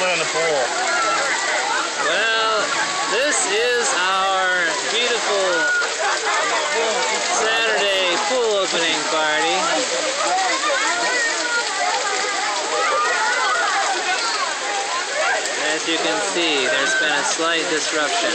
one in the bowl? Well, this is our beautiful Saturday pool opening party. As you can see, there's been a slight disruption.